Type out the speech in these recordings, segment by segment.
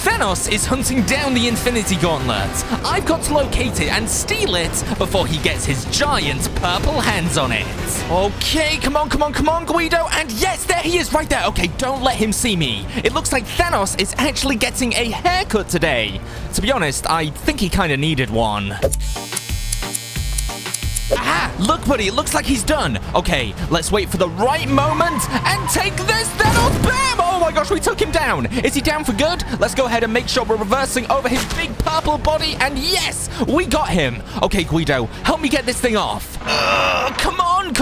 Thanos is hunting down the Infinity Gauntlet. I've got to locate it and steal it before he gets his giant purple hands on it. Okay, come on, Guido. And yes, there he is right there. Okay, don't let him see me. It looks like Thanos is actually getting a haircut today. To be honest, I think he kind of needed one. Aha! Look, buddy, it looks like he's done. Okay, let's wait for the right moment and take this Thanos! Bam! Oh my gosh, we took him down. Is he down for good? Let's go ahead and make sure we're reversing over his big purple body, and yes, we got him. Okay, Guido, help me get this thing off. Come on!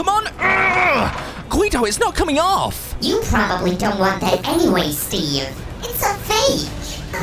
Guido, it's not coming off. You probably don't want that anyway, Steve. It's a fake.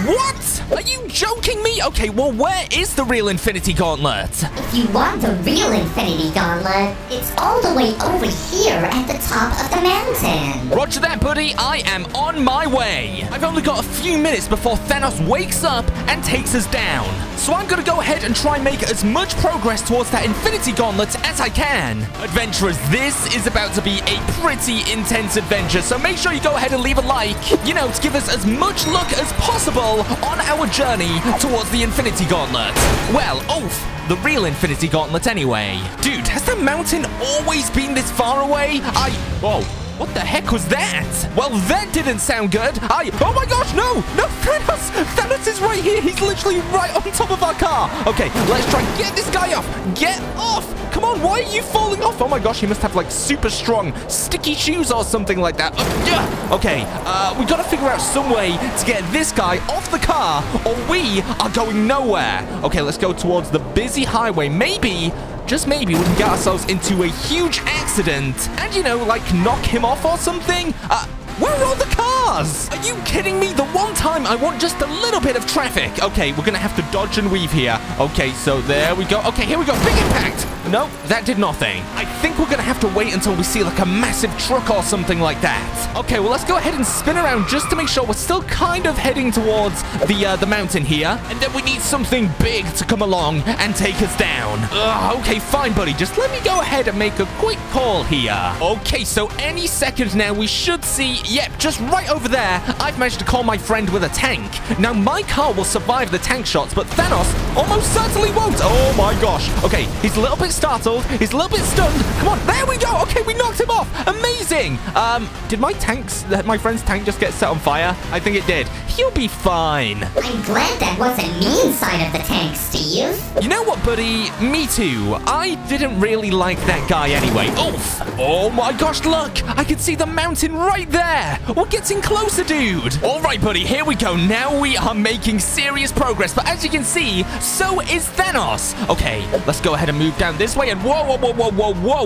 What? Are you joking me? Okay, well, where is the real Infinity Gauntlet? If you want the real Infinity Gauntlet, it's all the way over here at the top of the mountain. Roger that, buddy. I am on my way. I've only got a few minutes before Thanos wakes up and takes us down. So I'm going to go ahead and try and make as much progress towards that Infinity Gauntlet as I can. Adventurers, this is about to be a pretty intense adventure, so make sure you go ahead and leave a like, you know, to give us as much luck as possible on our journey towards the Infinity Gauntlet. Well, oof, the real Infinity Gauntlet anyway. Dude, has the mountain always been this far away? Whoa, what the heck was that? Well, that didn't sound good. Oh my gosh, no, Thanos! Thanos is right here. He's literally right on top of our car. Okay, let's try and get this guy off. Get off! Come on, why are you falling off? Oh my gosh, he must have like super strong sticky shoes or something like that. Okay, we gotta figure out some way to get this guy off the car or we are going nowhere. Okay, let's go towards the busy highway. Maybe, just maybe, we can get ourselves into a huge accident and, you know, like knock him off or something. Where are all the cars? Are you kidding me? The one time I want just a little bit of traffic. Okay, we're gonna have to dodge and weave here. Okay, so there we go. Okay, here we go. Big impact. Nope, that did nothing. I think we're gonna have to wait until we see like a massive truck or something like that. Okay, well, let's go ahead and spin around just to make sure we're still kind of heading towards the mountain here. And then we need something big to come along and take us down. Ugh, okay, fine, buddy. Just let me go ahead and make a quick call here. Okay, so any second now we should see... Yep, just right over there, I've managed to call my friend with a tank. Now, my car will survive the tank shots, but Thanos almost certainly won't. Oh, my gosh. Okay, he's a little bit startled. He's a little bit stunned. Come on, there we go. Okay, we knocked him off. Amazing. Did my friend's tank just get set on fire? I think it did. He'll be fine. I'm glad that wasn't me inside of the tank, Steve. You know what, buddy? Me too. I didn't really like that guy anyway. Oof. Oh, my gosh, look. I can see the mountain right there. We're getting closer, dude. All right, buddy, here we go. Now we are making serious progress, but as you can see, so is Thanos. Okay, let's go ahead and move down this way, and whoa.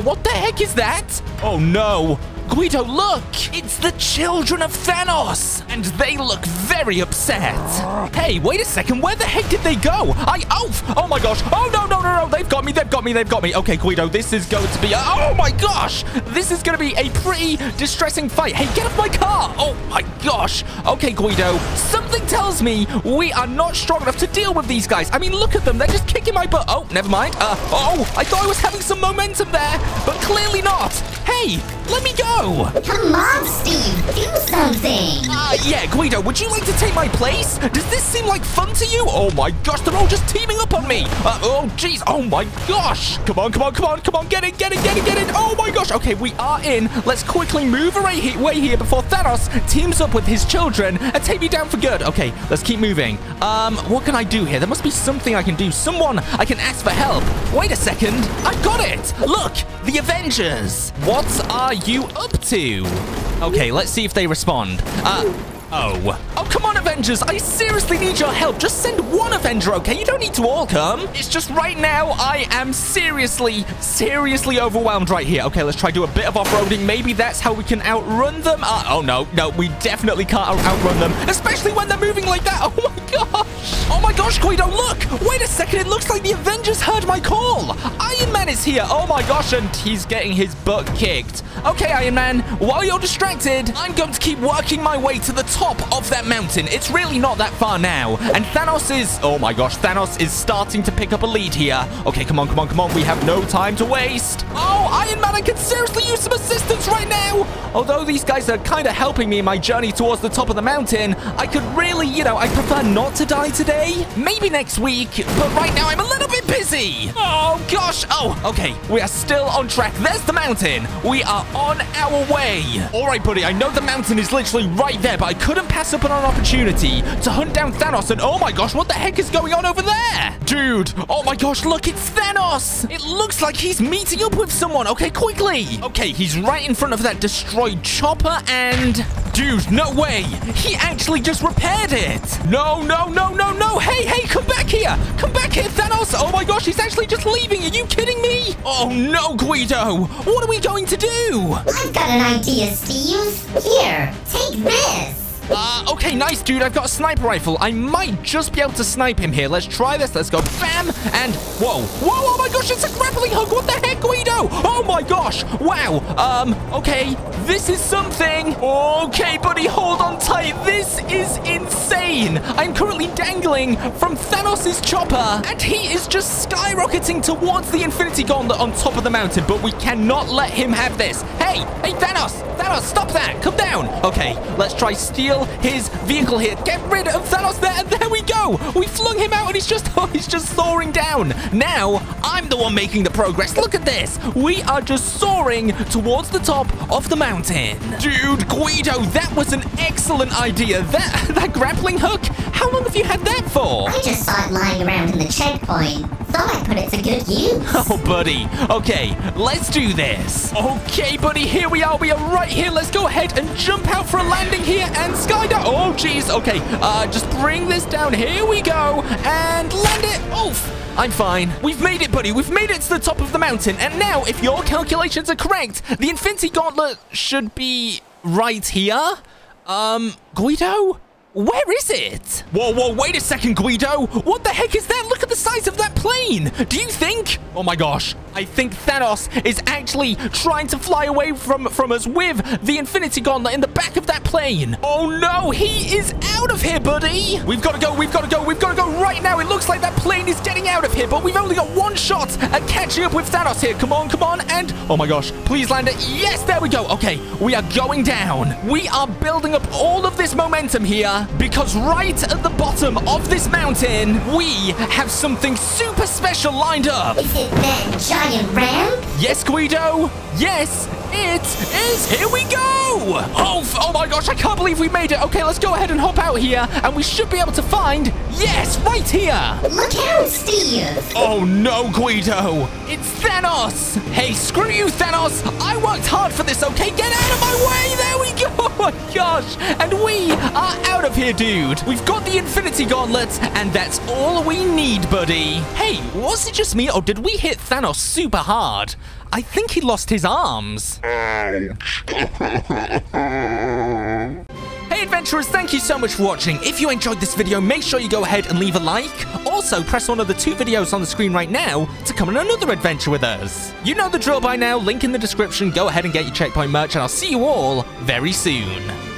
What the heck is that? Oh, no. Guido, look! It's the children of Thanos! And they look very upset. Hey, wait a second. Where the heck did they go? Oh my gosh. Oh, no. They've got me. Okay, Guido, this is going to be... Oh my gosh! This is going to be a pretty distressing fight. Hey, get off my car! Oh my gosh. Okay, Guido, something tells me we are not strong enough to deal with these guys. I mean, look at them. They're just kicking my butt. Oh, never mind. Oh, I thought I was having some momentum there, but clearly not. Hey, let me go! Come on, Steve, do something! Yeah, Guido, would you like to take my place? Does this seem like fun to you? Oh my gosh, they're all just teaming up on me! Oh jeez, oh my gosh! Come on, get it! Oh my gosh! Okay, we are in. Let's quickly move away here before Thanos teams up with his children and take me down for good. Okay, let's keep moving. What can I do here? There must be something I can do. Someone I can ask for help. Wait a second, I've got it! Look, the Avengers! What are you up to? Okay, let's see if they respond. Oh, come on, Avengers. I seriously need your help. Just send one Avenger, okay? You don't need to all come. It's just right now I am seriously overwhelmed right here. Okay, let's try to do a bit of off-roading. Maybe that's how we can outrun them. Oh, no, we definitely can't outrun them, especially when they're moving like that. Oh, my gosh. Oh, my gosh, Guido, look! Wait a second, it looks like the Avengers heard my call! Iron Man is here! Oh my gosh, and he's getting his butt kicked. Okay, Iron Man, while you're distracted, I'm going to keep working my way to the top of that mountain. It's really not that far now. And Thanos is... oh my gosh, Thanos is starting to pick up a lead here. Okay, come on, come on, come on. We have no time to waste. Oh, Iron Man, I can seriously use some assistance right now. Although these guys are kind of helping me in my journey towards the top of the mountain, I could really, you know, I prefer not to die today. Maybe next week, but right now I'm a little bit busy. Oh gosh. Oh, okay. We are still on track. There's the mountain. We are on our way. All right, buddy. I know the mountain is literally right there, but I couldn't pass up on an opportunity to hunt down Thanos. And oh my gosh, what the heck is going on over there? Dude. Oh my gosh, look, it's Thanos. It looks like he's meeting up with someone. Okay, quickly. Okay, he's right in front of that destroyed chopper and... dude, no way. He actually just repaired it. No, no, no, no, no. Hey, hey, come back here. Come back here, Thanos. Oh my gosh, he's actually just leaving. Are you kidding me? Oh no, Guido. What are we going to do? I've got an idea, Steve. Here, take this. Okay, nice, dude. I've got a sniper rifle. I might just be able to snipe him here. Let's try this. Let's go. Bam! And whoa. Whoa, oh my gosh, it's a grappling hook. What the heck, Guido? Oh my gosh. Wow. Okay. This is something. Okay, buddy, hold on tight. This is insane. I'm currently dangling from Thanos' chopper, and he is just skyrocketing towards the Infinity Gauntlet on top of the mountain, but we cannot let him have this. Hey, hey, Thanos. Thanos, stop that. Come down. Okay, let's try steal his vehicle here. Get rid of Thanos there, and there we go. We flung him out, and he's just soaring down. Now, I'm the one making the progress. Look at this. We are just soaring towards the top of the mountain. Dude, Guido, that was an excellent idea. That grappling hook, how long have you had that for? I just saw it lying around in the checkpoint. Thought I'd put it to good use. Oh, buddy. Okay, let's do this. Okay, buddy, here we are. We are right here. Let's go ahead and jump out for a landing here and skydive. Oh, jeez. Okay, just bring this down. Here we go. And land it. Oof. I'm fine. We've made it, buddy. We've made it to the top of the mountain. And now, if your calculations are correct, the Infinity Gauntlet should be right here. Guido? Where is it? Whoa, whoa, wait a second, Guido. What the heck is that? Look at the size of that plane. Do you think? Oh my gosh. I think Thanos is actually trying to fly away from us with the Infinity Gauntlet in the back of that plane. Oh no, he is out of here, buddy. We've got to go, we've got to go, we've got to go right now. It looks like that plane is getting out of here, but we've only got one shot at catching up with Thanos here. Come on, come on, and oh my gosh, please land it. Yes, there we go. Okay, we are going down. We are building up all of this momentum here, because right at the bottom of this mountain, we have something super special lined up. Is it that giant ramp? Yes, Guido. Yes, it is. Here we go. Oh my gosh, I can't believe we made it. Okay, let's go ahead and hop out here, and we should be able to find... yes, right here. Look out, Steve. Oh no, Guido. It's Thanos. Hey, screw you, Thanos. I worked hard for this, okay? Get out of my way. There we go. Oh my gosh. And we are out of here, dude. We've got the Infinity Gauntlet, and that's all we need, buddy. Hey, was it just me, or did we hit Thanos super hard? I think he lost his arms. Hey, adventurers, thank you so much for watching. If you enjoyed this video, make sure you go ahead and leave a like. Also, press one of the two videos on the screen right now to come on another adventure with us. You know the drill by now. Link in the description. Go ahead and get your checkpoint merch, and I'll see you all very soon.